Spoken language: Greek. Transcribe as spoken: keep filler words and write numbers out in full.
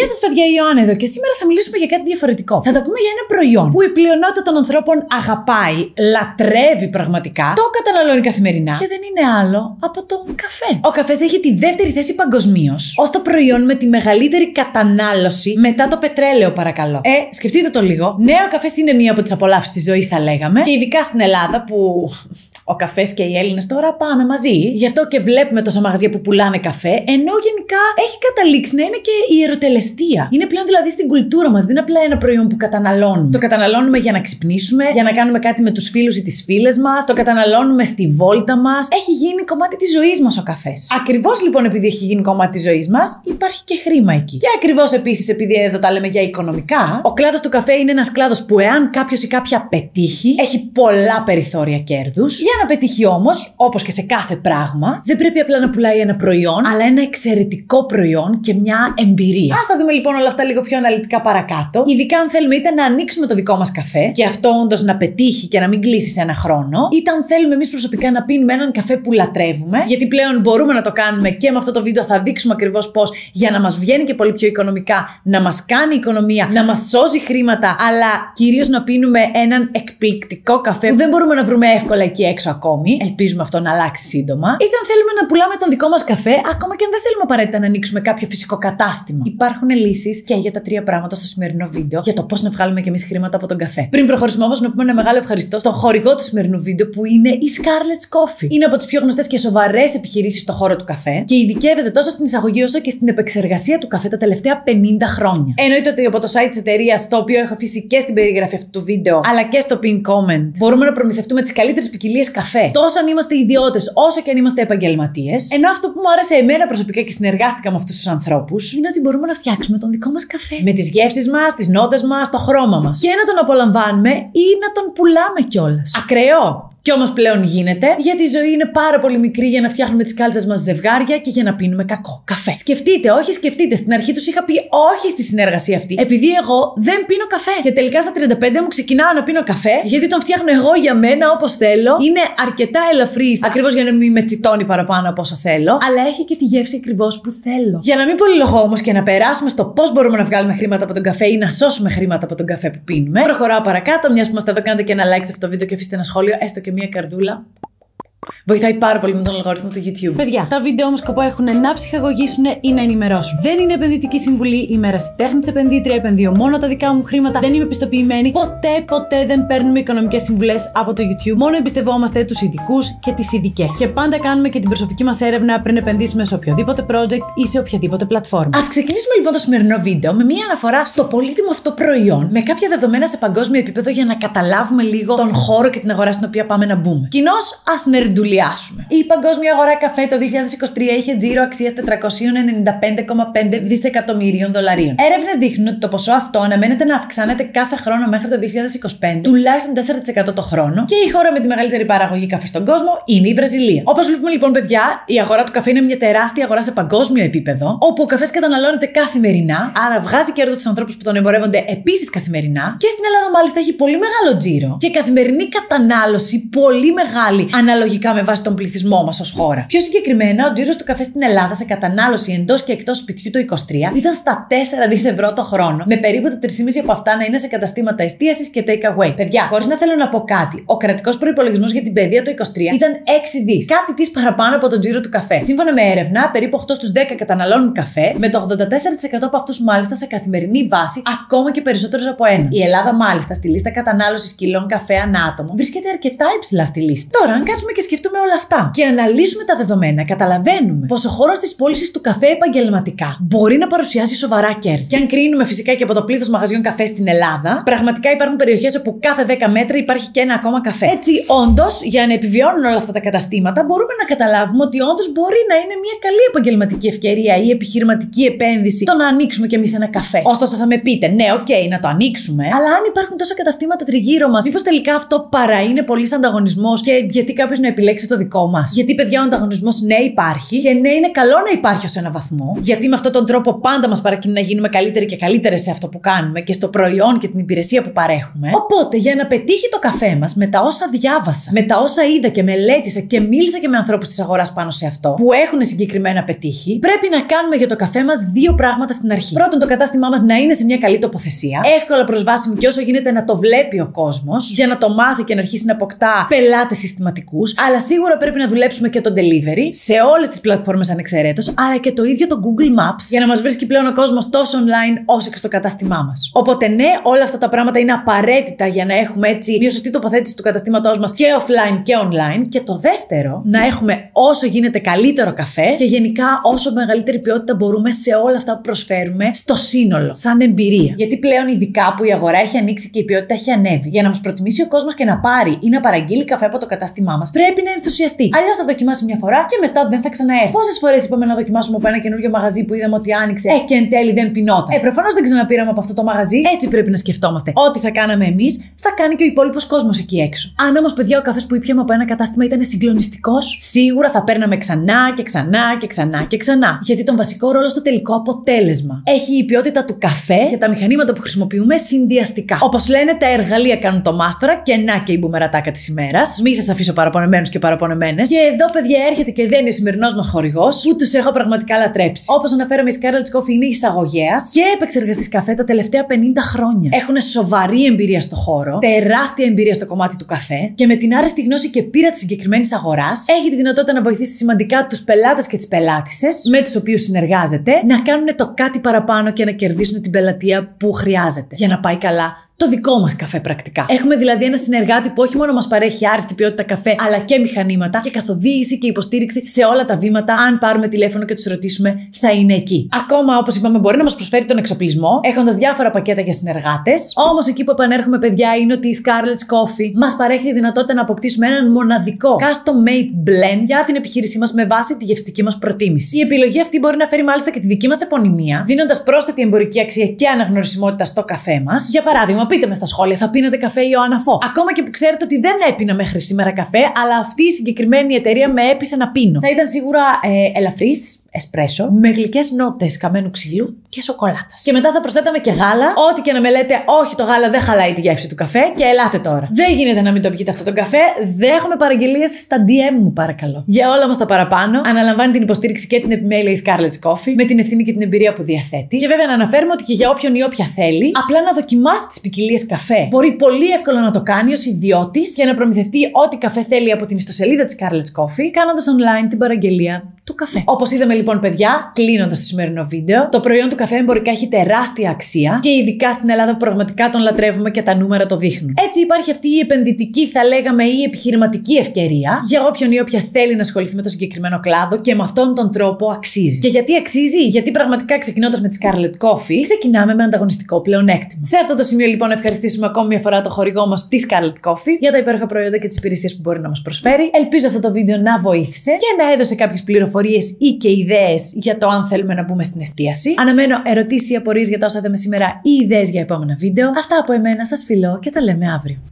Γεια σας, παιδιά, η Ιωάννα εδώ και σήμερα θα μιλήσουμε για κάτι διαφορετικό. Θα τα πούμε για ένα προϊόν που η πλειονότητα των ανθρώπων αγαπάει, λατρεύει πραγματικά, το καταναλώνει καθημερινά και δεν είναι άλλο από τον καφέ. Ο καφές έχει τη δεύτερη θέση παγκοσμίως ως το προϊόν με τη μεγαλύτερη κατανάλωση μετά το πετρέλαιο, παρακαλώ. Ε, σκεφτείτε το λίγο. Ναι, ο καφές είναι μία από τις απολαύσεις της ζωής, θα λέγαμε, και ειδικά στην Ελλάδα που ο καφές και οι Έλληνες τώρα πάμε μαζί. Γι' αυτό και βλέπουμε τόσα μαγαζιά που πουλάνε καφέ, ενώ γενικά έχει καταλήξει να είναι και η ερωτελεστία. Είναι πλέον δηλαδή στην κουλτούρα μας, δεν είναι απλά ένα προϊόν που καταναλώνουμε. Το καταναλώνουμε για να ξυπνήσουμε, για να κάνουμε κάτι με τους φίλους ή τις φίλες μας, το καταναλώνουμε στη βόλτα μας. Έχει γίνει κομμάτι της ζωής μας ο καφές. Ακριβώς λοιπόν επειδή έχει γίνει κομμάτι της ζωής μας, υπάρχει και χρήμα εκεί. Και ακριβώς επίσης επειδή εδώ τα λέμε για οικονομικά, ο κλάδος του καφέ είναι ένας κλάδος που εάν κάποιος ή κάποια πετύχει, έχει πολλά περιθώρια κέρδους. Για να πετύχει όμως, όπως και σε κάθε πράγμα, δεν πρέπει απλά να πουλάει ένα προϊόν, αλλά ένα εξαιρετικό προϊόν και μια εμπειρία. Ας τα δούμε λοιπόν όλα αυτά λίγο πιο αναλυτικά παρακάτω, ειδικά αν θέλουμε είτε να ανοίξουμε το δικό μας καφέ, και αυτό όντως να πετύχει και να μην κλείσει σε ένα χρόνο, είτε αν θέλουμε εμείς προσωπικά να πίνουμε έναν καφέ που λατρεύουμε, γιατί πλέον μπορούμε να το κάνουμε και με αυτό το βίντεο θα δείξουμε ακριβώς πώς, για να μας βγαίνει και πολύ πιο οικονομικά, να μας κάνει οικονομία, να μας σώζει χρήματα, αλλά κυρίως να πίνουμε έναν εκπληκτικό καφέ που δεν μπορούμε να βρούμε εύκολα εκεί έξω ακόμη. Ελπίζουμε αυτό να αλλάξει σύντομα. Είτε αν θέλουμε να πουλάμε τον δικό μας καφέ, ακόμα και αν δεν θέλουμε απαραίτητα να ανοίξουμε κάποιο φυσικό κατάστημα. Υπάρχουν λύσεις και για τα τρία πράγματα στο σημερινό βίντεο για το πώς να βγάλουμε κι εμείς χρήματα από τον καφέ. Πριν προχωρήσουμε όμως, να πούμε ένα μεγάλο ευχαριστώ στον χορηγό του σημερινού βίντεο που είναι η Scarlet's Coffee. Είναι από τις πιο γνωστές και σοβαρές επιχειρήσεις στον χώρο του καφέ και ειδικεύεται τόσο στην εισαγωγή όσο και στην επεξεργασία του καφέ τα τελευταία πενήντα χρόνια. Εννοείται ότι από το site της εταιρείας, το οποίο έχω αφήσει και στην περιγραφή αυτού του βίντεο, αλλά και στο pin comment, μπορούμε να προμηθευτούμε τις καλύτερες ποικιλίες καφέ, τόσο αν είμαστε ιδιώτες όσο και αν είμαστε επαγγελματίες. Ενώ αυτό που μου άρεσε εμένα προσωπικά και συνεργάστηκα με αυτούς τους ανθρώπους είναι ότι μπορούμε να φτιάξουμε τον δικό μας καφέ. Με τις γεύσεις μας, τις νότες μας, το χρώμα μας. Και να τον απολαμβάνουμε ή να τον πουλάμε κιόλας. Ακραίο! Κι όμως πλέον γίνεται, γιατί η ζωή είναι πάρα πολύ μικρή για να φτιάχνουμε τις κάλτσες μας ζευγάρια και για να πίνουμε κακό καφέ. Σκεφτείτε, όχι σκεφτείτε. Στην αρχή τους είχα πει όχι στη συνεργασία αυτή, επειδή εγώ δεν πίνω καφέ. Και τελικά στα τριάντα πέντε μου ξεκινάω να πίνω καφέ, γιατί τον φτιάχνω εγώ για μένα όπως θέλω. Είναι αρκετά ελαφρύς, ακριβώς για να μην με τσιτώνει παραπάνω από όσο θέλω, αλλά έχει και τη γεύση ακριβώς που θέλω. Για να μην πολυλογώ όμως και να περάσουμε στο πώς μπορούμε να βγάλουμε χρήματα από τον καφέ ή να σώσουμε χρήματα από τον καφέ που πίνουμε, προχωράω παρακάτω. Μια που είμαστε εδώ, κάντε και ένα like σε αυτό το βίντεο και αφήστε ένα σχόλιο, έστω και μια καρδούλα. Βοηθάει πάρα πολύ με τον αλγόριθμο του YouTube. Παιδιά, τα βίντεο όμως σκοπό έχουν να ψυχαγωγήσουν ή να ενημερώσουν. Δεν είναι επενδυτική συμβουλή, είμαι ερασιτέχνης επενδύτρια, επενδύω μόνο τα δικά μου χρήματα, δεν είμαι πιστοποιημένη. Ποτέ, ποτέ δεν παίρνουμε οικονομικές συμβουλές από το YouTube. Μόνο εμπιστευόμαστε τους ειδικούς και τις ειδικές. Και πάντα κάνουμε και την προσωπική μας έρευνα πριν επενδύσουμε σε οποιοδήποτε project ή σε οποιαδήποτε πλατφόρμα. Ας ξεκινήσουμε λοιπόν το σημερινό βίντεο με μια αναφορά στο πολύτιμο αυτό προϊόν, με κάποια δεδομένα σε παγκόσμιο επίπεδο για να καταλάβουμε λίγο τον χώρο και την αγορά στην οποία πάμε να μπούμε. Κοινώς, ας δουλειάσουμε. Η παγκόσμια αγορά καφέ το δύο χιλιάδες είκοσι τρία είχε τζίρο αξίας τετρακόσια ενενήντα πέντε κόμμα πέντε δισεκατομμυρίων δολαρίων. Έρευνες δείχνουν ότι το ποσό αυτό αναμένεται να αυξάνεται κάθε χρόνο μέχρι το δύο χιλιάδες είκοσι πέντε, τουλάχιστον τέσσερα τοις εκατό το χρόνο, και η χώρα με τη μεγαλύτερη παραγωγή καφέ στον κόσμο είναι η Βραζιλία. Όπως βλέπουμε λοιπόν, παιδιά, η αγορά του καφέ είναι μια τεράστια αγορά σε παγκόσμιο επίπεδο, όπου ο καφές καταναλώνεται καθημερινά, άρα βγάζει κέρδος στους ανθρώπους που τον εμπορεύονται επίσης καθημερινά, και στην Ελλάδα μάλιστα έχει πολύ μεγάλο τζίρο και καθημερινή κατανάλωση πολύ μεγάλη, αναλογικά με βάση τον πληθυσμό μας ως χώρα. Πιο συγκεκριμένα, ο τζίρος του καφέ στην Ελλάδα σε κατανάλωση εντός και εκτός σπιτιού το είκοσι τρία ήταν στα τέσσερα δισεκατομμύρια ευρώ το χρόνο, με περίπου τα τρία κόμμα πέντε από αυτά να είναι σε καταστήματα εστίασης και take away. Παιδιά, χωρίς να θέλω να πω κάτι, ο κρατικός προϋπολογισμός για την παιδεία το είκοσι τρία ήταν έξι δισεκατομμύρια, κάτι της παραπάνω από τον τζίρο του καφέ. Σύμφωνα με έρευνα, περίπου οκτώ στους δέκα καταναλώνουν καφέ, με το ογδόντα τέσσερα τοις εκατό από αυτούς μάλιστα σε καθημερινή βάση, ακόμα και περισσότερους από ένα. Η Ελλάδα μάλιστα στη λίστα κατανάλωσης κιλών καφέ ανά άτομο βρίσκεται αρκετά υψηλά στη λίστα. Τώρα, αν κάτσουμε και σκεφτούμε όλα αυτά και αναλύσουμε τα δεδομένα, καταλαβαίνουμε πως ο χώρος της πώλησης του καφέ επαγγελματικά μπορεί να παρουσιάσει σοβαρά κέρδη. Και αν κρίνουμε φυσικά και από το πλήθος μαγαζιών καφέ στην Ελλάδα, πραγματικά υπάρχουν περιοχές όπου κάθε δέκα μέτρα υπάρχει και ένα ακόμα καφέ. Έτσι, όντως, για να επιβιώνουν όλα αυτά τα καταστήματα, μπορούμε να καταλάβουμε ότι όντως μπορεί να είναι μια καλή επαγγελματική ευκαιρία ή επιχειρηματική επένδυση το να ανοίξουμε κι εμείς ένα καφέ. Ωστόσο, θα με πείτε, ναι, οκ, okay, να το ανοίξουμε, αλλά αν υπάρχουν τόσα καταστήματα τριγύρω μας, μήπως τελικά αυτό παρά είναι πολύς ανταγωνισμός και γιατί κάποιος να επιλέξει το δικό μας. Γιατί, παιδιά, ο ανταγωνισμός ναι υπάρχει και ναι είναι καλό να υπάρχει ως ένα βαθμό. Γιατί με αυτόν τον τρόπο πάντα μας παρακινεί να γίνουμε καλύτεροι και καλύτερες σε αυτό που κάνουμε και στο προϊόν και την υπηρεσία που παρέχουμε. Οπότε, για να πετύχει το καφέ μας, με τα όσα διάβασα, με τα όσα είδα και μελέτησα και μίλησα και με ανθρώπους της αγοράς πάνω σε αυτό, που έχουν συγκεκριμένα πετύχει, πρέπει να κάνουμε για το καφέ μας δύο πράγματα στην αρχή. Πρώτον, το κατάστημά μας να είναι σε μια καλή τοποθεσία, εύκολα προσβάσιμη και όσο γίνεται να το βλέπει ο κόσμος, για να το μάθει και να αρχίσει να αποκτά πελάτες συστηματικούς. Αλλά σίγουρα πρέπει να δουλέψουμε και το delivery σε όλες τις πλατφόρμες ανεξαιρέτως, αλλά και το ίδιο το Google Maps, για να μας βρίσκει πλέον ο κόσμος τόσο online όσο και στο κατάστημά μας. Οπότε, ναι, όλα αυτά τα πράγματα είναι απαραίτητα για να έχουμε έτσι μια σωστή τοποθέτηση του καταστήματός μας και offline και online. Και το δεύτερο, να έχουμε όσο γίνεται καλύτερο καφέ και γενικά όσο μεγαλύτερη ποιότητα μπορούμε σε όλα αυτά που προσφέρουμε στο σύνολο, σαν εμπειρία. Γιατί πλέον, ειδικά που η αγορά έχει ανοίξει και η ποιότητα έχει ανέβει, για να μας προτιμήσει ο κόσμος και να πάρει ή να παραγγείλει καφέ από το κατάστημά μας, πρέπει να ενθουσιαστεί. Αλλιώς θα δοκιμάσει μια φορά και μετά δεν θα ξαναέρθει. Πόσες φορές είπαμε να δοκιμάσουμε από ένα καινούριο μαγαζί που είδαμε ότι άνοιξε, ε, και εν τέλει δεν πεινόταν. Ε, προφανώς δεν ξαναπήραμε από αυτό το μαγαζί. Έτσι πρέπει να σκεφτόμαστε. Ό,τι θα κάναμε εμείς, θα κάνει και ο υπόλοιπος κόσμος εκεί έξω. Αν όμως, παιδιά, ο καφές που ήπιαμε από ένα κατάστημα ήταν συγκλονιστικός, σίγουρα θα παίρναμε ξανά και ξανά και ξανά και ξανά. Γιατί τον βασικό ρόλο στο τελικό αποτέλεσμα έχει η ποιότητα του καφέ και τα μηχανήματα που χρησιμοποιούμε συνδυαστικά. Όπως λένε, τα εργαλεία κάνουν το μάστορα και να και η μπουμερατάκα της ημέρας. Μη σας αφήσω παραπονεμένους και παραπονεμένες. Και εδώ, παιδιά, έρχεται και δεν είναι ο σημερινός μας χορηγός, που τους έχω πραγματικά λατρέψει. Όπως αναφέραμε, η Scarlet's Coffee είναι εισαγωγέας και επεξεργαστής καφέ τα τελευταία πενήντα χρόνια. Έχουν σοβαρή εμπειρία στο χώρο, τεράστια εμπειρία στο κομμάτι του καφέ και με την άρεστη γνώση και πείρα της συγκεκριμένης αγοράς έχει τη δυνατότητα να βοηθήσει σημαντικά τους πελάτες και τις πελάτησες με τους οποίους συνεργάζεται να κάνουν το κάτι παραπάνω και να κερδίσουν την πελατεία που χρειάζεται για να πάει καλά το δικό μας καφέ πρακτικά. Έχουμε δηλαδή ένα συνεργάτη που όχι μόνο μας παρέχει άριστη ποιότητα καφέ, αλλά και μηχανήματα και καθοδήγηση και υποστήριξη σε όλα τα βήματα. Αν πάρουμε τηλέφωνο και τους ρωτήσουμε, θα είναι εκεί. Ακόμα, όπως είπαμε, μπορεί να μας προσφέρει τον εξοπλισμό, έχοντας διάφορα πακέτα για συνεργάτες. Όμως, εκεί που επανέρχομαι, παιδιά, είναι ότι η Scarlet's Coffee μας παρέχει τη δυνατότητα να αποκτήσουμε έναν μοναδικό custom-made blend για την επιχείρησή μας με βάση τη γευστική μας προτίμηση. Η επιλογή αυτή μπορεί να φέρει μάλιστα και τη δική μας επωνυμία, δίνοντας πρόσθετη εμπορική αξία και αναγνωρισιμότητα στο καφέ μας. Για παράδειγμα, πείτε με στα σχόλια, θα πίνετε καφέ Ιωάννα Φω? Ακόμα και που ξέρετε ότι δεν έπινα μέχρι σήμερα καφέ, αλλά αυτή η συγκεκριμένη εταιρεία με έπεισε να πίνω. Θα ήταν σίγουρα ε, ελαφρύς, εσπρέσο, με γλυκές νότες καμένου ξύλου και σοκολάτας. Και μετά θα προσθέταμε και γάλα. Ό,τι και να με λέτε, όχι, το γάλα δεν χαλάει τη γεύση του καφέ. Και ελάτε τώρα. Δεν γίνεται να μην το πιείτε αυτό τον καφέ. Δέχομαι παραγγελίες στα ντι εμ μου, παρακαλώ. Για όλα μας τα παραπάνω, αναλαμβάνει την υποστήριξη και την επιμέλεια η Scarlet's Coffee με την ευθύνη και την εμπειρία που διαθέτει. Και βέβαια να αναφέρουμε ότι και για όποιον ή όποια θέλει, απλά να δοκιμάσει τις ποικιλίες καφέ. Μπορεί πολύ εύκολα να το κάνει ως ιδιώτης και να προμηθευτεί ό,τι καφέ θέλει από την ιστοσελίδα της Scarlet's Coffee, κάνοντας online την παραγγελία του καφέ. Όπως είδαμε, λοιπόν, παιδιά, κλείνοντας το σημερινό βίντεο, το προϊόν του καφέ εμπορικά έχει τεράστια αξία και ειδικά στην Ελλάδα που πραγματικά τον λατρεύουμε και τα νούμερα το δείχνουν. Έτσι, υπάρχει αυτή η επενδυτική, θα λέγαμε, ή επιχειρηματική ευκαιρία για όποιον ή όποια θέλει να ασχοληθεί με το συγκεκριμένο κλάδο και με αυτόν τον τρόπο αξίζει. Και γιατί αξίζει? Γιατί πραγματικά, ξεκινώντας με τη Scarlet's Coffee, ξεκινάμε με ανταγωνιστικό πλεονέκτημα. Σε αυτό το σημείο, λοιπόν, να ευχαριστήσουμε ακόμη μια φορά το χορηγό μας, τη Scarlet's Coffee, για τα υπέροχα προϊόντα και τις υπηρεσίες που μπορεί να μας προσφέρει. Ελπίζω αυτό το βίντεο να βοήθησε και να έδωσε κάποιες πληροφορίες ή και ιδέες για το αν θέλουμε να μπούμε στην εστίαση. Αναμένω ερωτήσεις ή απορίες για τα όσα είδαμε σήμερα ή ιδέες για επόμενα βίντεο. Αυτά από εμένα, σας φιλώ και τα λέμε αύριο.